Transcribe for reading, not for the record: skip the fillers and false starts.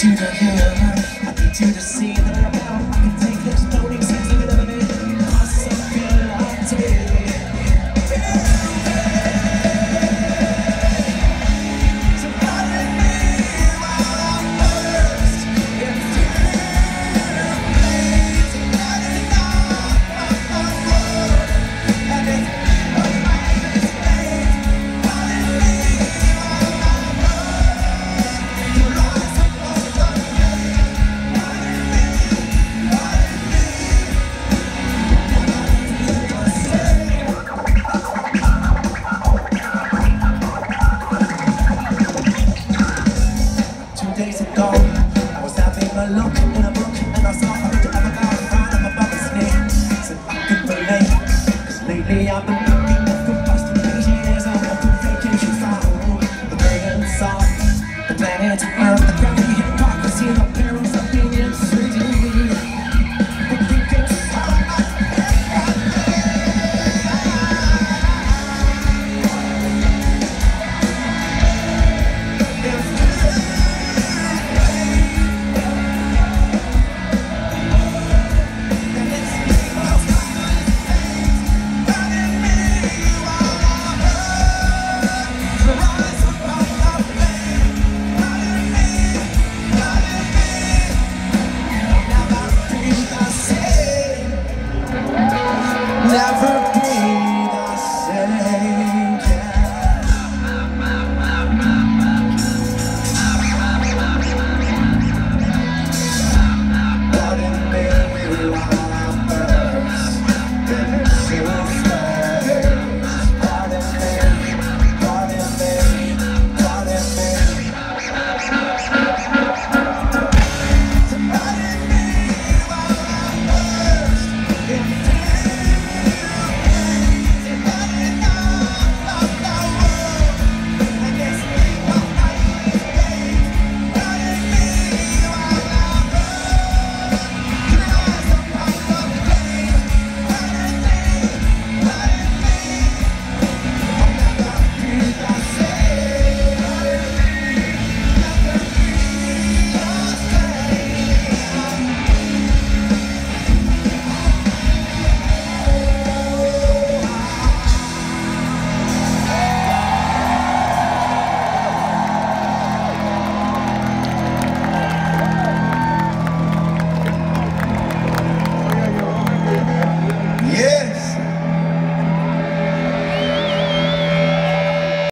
to the hill, to the sea that I'm about. I can take this loading sense of it, cause I feel like to be. So pardon me while I'm first. It's too late to let it go of my world. And it's all my mistakes. Pardon me while I'm first. You lost a lot of days ago, I was having a look in a book and I saw how to have a guy find him above his name. Said I could relate, cause lately I've been looking at goodbyes for these years. I want to vacation from the day and sun, the planet and the ground.